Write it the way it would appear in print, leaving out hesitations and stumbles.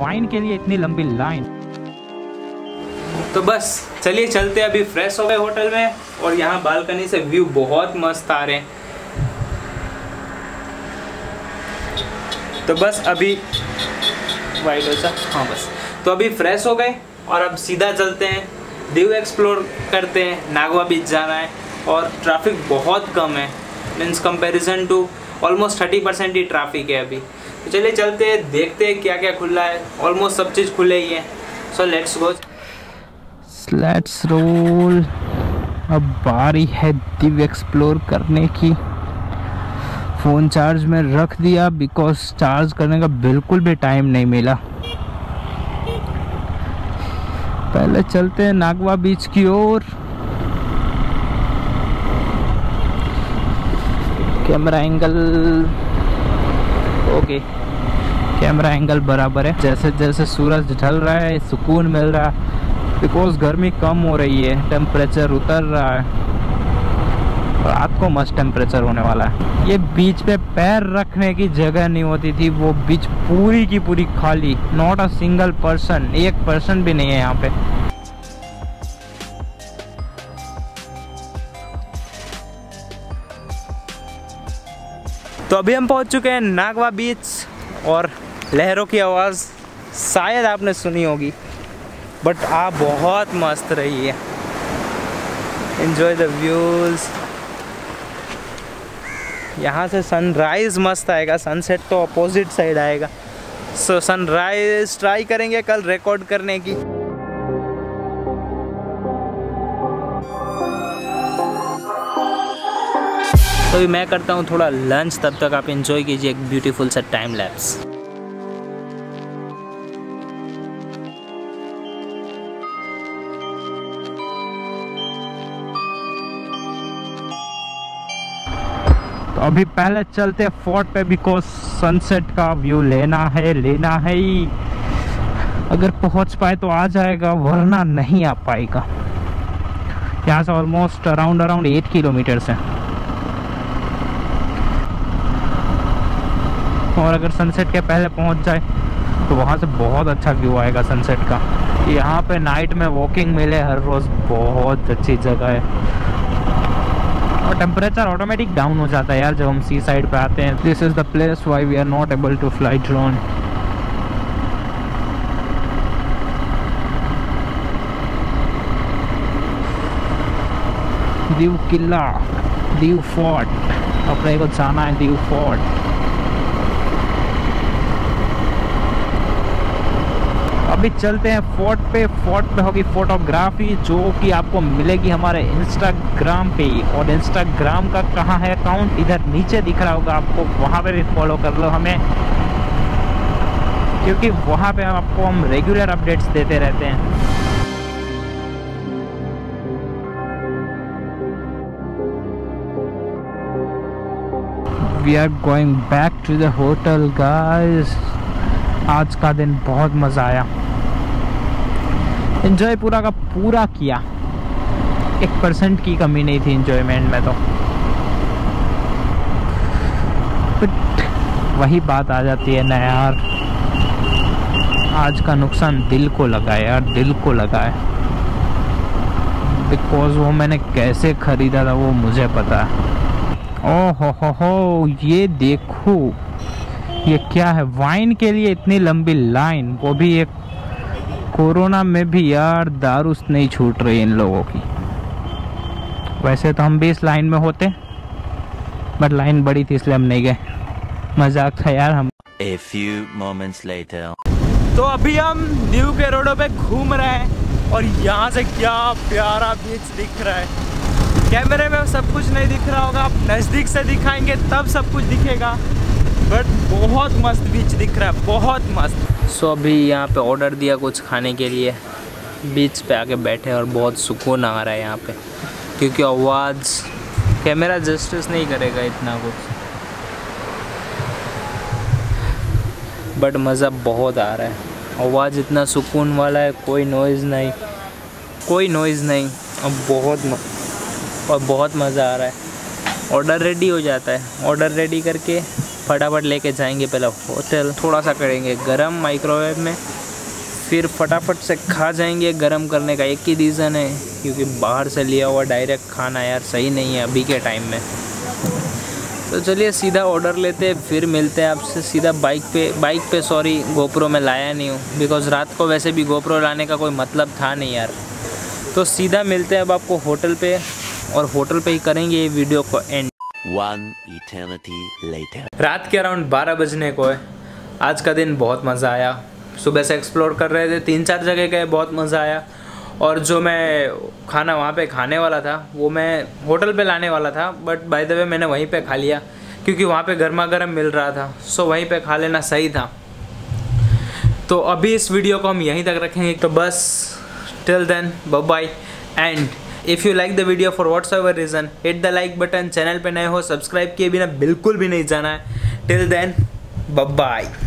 Wine के लिए इतनी लंबी लाइन। तो बस चलिए चलते हैं, अभी फ्रेश हो गए होटल में और यहाँ बालकनी से व्यू बहुत मस्त आ रहे हैं। तो बस अभी वाइट हो, हाँ बस तो अभी फ्रेश हो गए और अब सीधा चलते हैं, दीव एक्सप्लोर करते हैं, नागवा बीच जाना है और ट्रैफिक बहुत कम है, मीन्स कंपेरिजन टू ऑलमोस्ट 30% ही ट्रैफिक है अभी। तो चलिए चलते हैं, देखते हैं क्या क्या खुला है। ऑलमोस्ट सब चीज़ खुले ही है। So let's go, let's roll. अब बारी है दिव एक्सप्लोर करने की। फ़ोन चार्ज में रख दिया बिकॉज चार्ज करने का बिल्कुल भी टाइम नहीं मिला। पहले चलते हैं नागवा बीच की ओर। Camera angle okay, camera angle बराबर है। जैसे जैसे सूरज ढल रहा है सुकून मिल रहा है बिकॉज गर्मी कम हो रही है, टेम्परेचर उतर रहा है और रात को मस्त टेम्परेचर होने वाला है। ये बीच पे पैर रखने की जगह नहीं होती थी, वो बीच पूरी की पूरी खाली, नॉट अ सिंगल पर्सन, एक पर्सन भी नहीं है यहाँ पे। तो अभी हम पहुंच चुके हैं नागवा बीच और लहरों की आवाज़ शायद आपने सुनी होगी बट आप बहुत मस्त रही है। Enjoy the views. यहाँ से सनराइज़ मस्त आएगा, सनसेट तो अपोजिट साइड आएगा। सो सनराइज़ ट्राई करेंगे कल रिकॉर्ड करने की। तो मैं करता हूँ थोड़ा लंच, तब तक आप एंजॉय कीजिए एक ब्यूटीफुल सा टाइम लैप्स। तो अभी पहले चलते हैं फोर्ट पे बिकॉज सनसेट का व्यू लेना है ही। अगर पहुंच पाए तो आ जाएगा वरना नहीं आ पाएगा। यहाँ से ऑलमोस्ट अराउंड 8 किलोमीटर है और अगर सनसेट के पहले पहुंच जाए तो वहाँ से बहुत अच्छा व्यू आएगा सनसेट का। यहाँ पे नाइट में वॉकिंग मिले हर रोज़, बहुत अच्छी जगह है और टेम्परेचर ऑटोमेटिक डाउन हो जाता है यार जब हम सी साइड पे आते हैं। This is the place why we are not able to fly drone. Diu किला, दीव फोर्ट, अपने को जाना है दीव फोर्ट। अभी चलते हैं फोर्ट पे होगी फोटोग्राफी जो कि आपको मिलेगी हमारे इंस्टाग्राम पे। और इंस्टाग्राम का कहाँ है अकाउंट, इधर नीचे दिख रहा होगा आपको, वहाँ पे भी फॉलो कर लो हमें क्योंकि वहाँ पे आपको हम रेगुलर अपडेट्स देते रहते हैं। We are going back to the hotel guys. आज का दिन बहुत मज़ा आया, एंजॉय पूरा का पूरा किया, 1% की कमी नहीं थी एंजॉयमेंट में। तो बट वही बात आ जाती है ना यार, आज का नुकसान दिल को लगा है यार, दिल को लगा है बिकॉज वो मैंने कैसे ख़रीदा था वो मुझे पता है। ओ हो ये देखो, ये क्या है, वाइन के लिए इतनी लंबी लाइन, वो भी एक कोरोना में भी यार दारू नहीं छूट रही इन लोगों की। वैसे तो हम भी इस लाइन में होते बट लाइन बड़ी थी इसलिए हम नहीं गए, मजाक था यार हम। A few moments later. तो अभी हम दीव के रोडों पे घूम रहे हैं और यहाँ से क्या प्यारा बीच दिख रहा है। कैमरे में सब कुछ नहीं दिख रहा होगा, आप नज़दीक से दिखाएंगे तब सब कुछ दिखेगा बट बहुत मस्त बीच दिख रहा है, बहुत मस्त। सो अभी यहाँ पे ऑर्डर दिया कुछ खाने के लिए, बीच पे आके बैठे और बहुत सुकून आ रहा है यहाँ पे क्योंकि आवाज़ कैमरा जस्टिस नहीं करेगा इतना कुछ बट मज़ा बहुत आ रहा है। आवाज़ इतना सुकून वाला है, कोई नॉइज़ नहीं अब बहुत मज़ा आ रहा है। ऑर्डर रेडी हो जाता है, ऑर्डर रेडी करके फटाफट लेके जाएंगे पहला होटल, थोड़ा सा करेंगे गरम माइक्रोवेव में, फिर फटाफट से खा जाएंगे। गरम करने का एक ही रीज़न है क्योंकि बाहर से लिया हुआ डायरेक्ट खाना यार सही नहीं है अभी के टाइम में। तो चलिए सीधा ऑर्डर लेते हैं, फिर मिलते हैं आपसे। सीधा बाइक पे सॉरी गोप्रो में लाया नहीं हूँ, बिकॉज़ रात को वैसे भी गोप्रो लाने का कोई मतलब था नहीं यार। तो सीधा मिलते हैं अब आपको होटल पे, और होटल पे ही करेंगे ये वीडियो को एंड। रात के अराउंड 12 बजने को है। आज का दिन बहुत मज़ा आया, सुबह से एक्सप्लोर कर रहे थे, 3-4 जगह गए, बहुत मज़ा आया। और जो मैं खाना वहाँ पे खाने वाला था वो मैं होटल पे लाने वाला था, बट बाय द वे मैंने वहीं पे खा लिया क्योंकि वहाँ पे गर्मा गर्म मिल रहा था, सो वहीं पे खा लेना सही था। तो अभी इस वीडियो को हम यहीं तक रखेंगे। तो बस till then bye bye, and if you like the video for whatsoever reason hit the like button. Channel पे नए हो सब्सक्राइब किए बिना बिल्कुल भी नहीं जाना है। Till then bye bye.